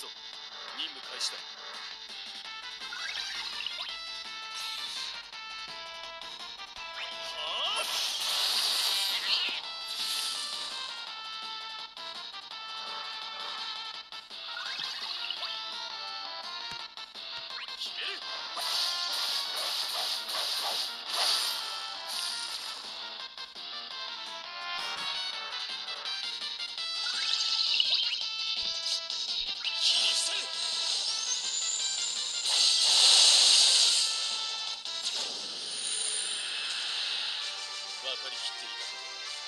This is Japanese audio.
ぞ。任務開始だ。 分かりきっている。